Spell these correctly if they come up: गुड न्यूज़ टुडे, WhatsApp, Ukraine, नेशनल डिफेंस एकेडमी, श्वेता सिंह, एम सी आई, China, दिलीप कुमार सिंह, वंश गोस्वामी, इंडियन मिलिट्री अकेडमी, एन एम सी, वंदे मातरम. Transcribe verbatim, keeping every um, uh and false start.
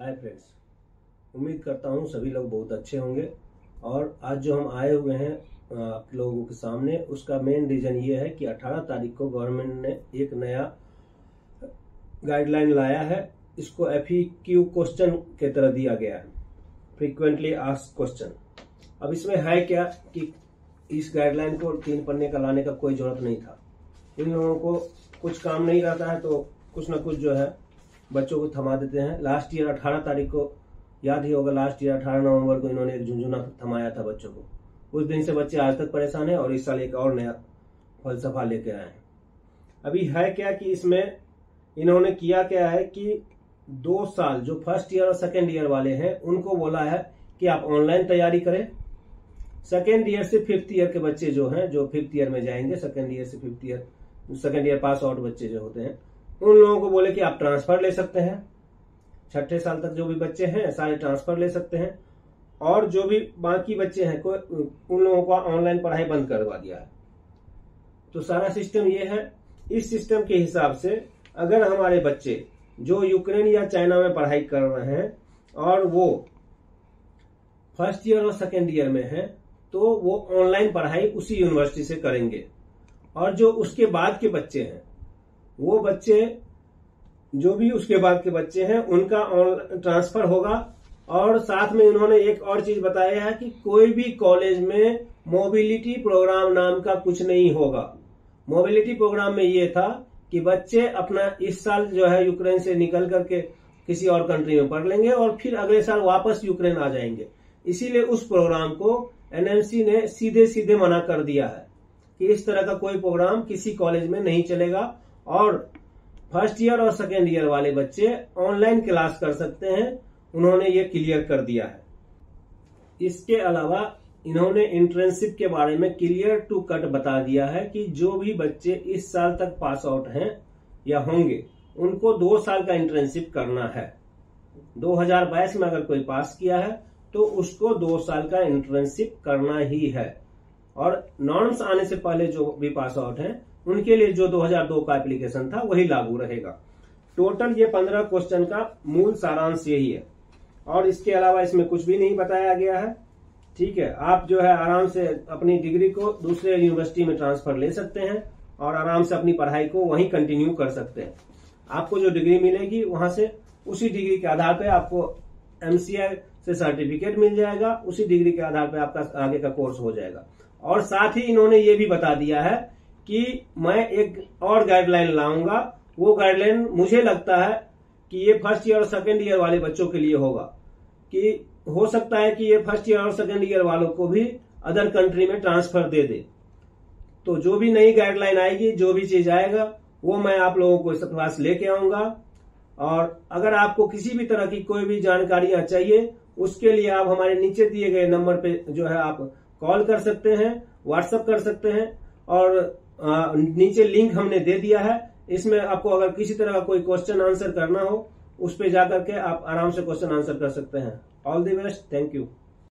Hi friends, उम्मीद करता हूँ सभी लोग बहुत अच्छे होंगे। और आज जो हम आए हुए हैं आप लोगों के सामने, उसका मेन रीज़न ये है कि अठारह तारीख को गवर्नमेंट ने एक नया गाइडलाइन लाया है। इसको एफ ई क्यू क्वेश्चन के तरह दिया गया है, फ्रीक्वेंटली आस्क्ड क्वेश्चन। अब इसमें है क्या कि इस गाइडलाइन को तीन पन्ने का लाने का कोई जरूरत नहीं था। इन लोगों को कुछ काम नहीं रहता है तो कुछ ना कुछ जो है बच्चों को थमा देते हैं। लास्ट ईयर अठारह तारीख को याद ही होगा, लास्ट ईयर अठारह नवंबर को इन्होंने एक झुंझुना थमाया था बच्चों को। उस दिन से बच्चे आज तक परेशान हैं और इस साल एक और नया फलसफा लेके आए हैं। अभी है क्या कि इसमें इन्होंने किया क्या है कि दो साल जो फर्स्ट ईयर और सेकेंड ईयर वाले हैं उनको बोला है कि आप ऑनलाइन तैयारी करें। सेकेंड ईयर से फिफ्थ ईयर के बच्चे जो हैं, जो फिफ्थ ईयर में जाएंगे, सेकेंड ईयर से fifth year second year pass out बच्चे जो होते हैं, उन लोगों को बोले कि आप ट्रांसफर ले सकते हैं। छठे साल तक जो भी बच्चे हैं सारे ट्रांसफर ले सकते हैं, और जो भी बाकी बच्चे हैं को उन लोगों को ऑनलाइन पढ़ाई बंद करवा दिया है। तो सारा सिस्टम ये है। इस सिस्टम के हिसाब से अगर हमारे बच्चे जो यूक्रेन या चाइना में पढ़ाई कर रहे हैं और वो फर्स्ट ईयर और सेकेंड ईयर में हैं तो वो ऑनलाइन पढ़ाई उसी यूनिवर्सिटी से करेंगे। और जो उसके बाद के बच्चे हैं, वो बच्चे जो भी उसके बाद के बच्चे हैं उनका ऑनलाइन ट्रांसफर होगा। और साथ में इन्होंने एक और चीज बताया है कि कोई भी कॉलेज में मोबिलिटी प्रोग्राम नाम का कुछ नहीं होगा। मोबिलिटी प्रोग्राम में ये था कि बच्चे अपना इस साल जो है यूक्रेन से निकल करके किसी और कंट्री में पढ़ लेंगे और फिर अगले साल वापस यूक्रेन आ जाएंगे। इसीलिए उस प्रोग्राम को एन एम सी ने सीधे सीधे मना कर दिया है कि इस तरह का कोई प्रोग्राम किसी कॉलेज में नहीं चलेगा। और फर्स्ट ईयर और सेकेंड ईयर वाले बच्चे ऑनलाइन क्लास कर सकते हैं, उन्होंने ये क्लियर कर दिया है। इसके अलावा इन्होंने इंटर्नशिप के बारे में क्लियर टू कट बता दिया है कि जो भी बच्चे इस साल तक पास आउट हैं या होंगे उनको दो साल का इंटर्नशिप करना है। दो हज़ार बाईस में अगर कोई पास किया है तो उसको दो साल का इंटर्नशिप करना ही है। और नॉर्म्स आने से पहले जो भी पास आउट हैं उनके लिए जो दो हज़ार दो का एप्लीकेशन था वही लागू रहेगा। टोटल ये पंद्रह क्वेश्चन का मूल सारांश यही है, और इसके अलावा इसमें कुछ भी नहीं बताया गया है। ठीक है, आप जो है आराम से अपनी डिग्री को दूसरे यूनिवर्सिटी में ट्रांसफर ले सकते हैं और आराम से अपनी पढ़ाई को वहीं कंटिन्यू कर सकते हैं। आपको जो डिग्री मिलेगी वहां से, उसी डिग्री के आधार पर आपको एम सी आई से सर्टिफिकेट मिल जाएगा। उसी डिग्री के आधार पर आपका आगे का कोर्स हो जाएगा। और साथ ही इन्होंने ये भी बता दिया है कि मैं एक और गाइडलाइन लाऊंगा। वो गाइडलाइन मुझे लगता है कि ये फर्स्ट ईयर और सेकेंड ईयर वाले बच्चों के लिए होगा कि हो सकता है कि ये फर्स्ट ईयर और सेकेंड ईयर वालों को भी अदर कंट्री में ट्रांसफर दे दे। तो जो भी नई गाइडलाइन आएगी, जो भी चीज आएगा, वो मैं आप लोगों को इसके पास लेके आऊंगा। और अगर आपको किसी भी तरह की कोई भी जानकारियां चाहिए उसके लिए आप हमारे नीचे दिए गए नंबर पर जो है आप कॉल कर सकते हैं, व्हाट्सएप कर सकते हैं। और आ, नीचे लिंक हमने दे दिया है, इसमें आपको अगर किसी तरह का कोई क्वेश्चन आंसर करना हो उस पे जाकर के आप आराम से क्वेश्चन आंसर कर सकते हैं। All the best, thank you.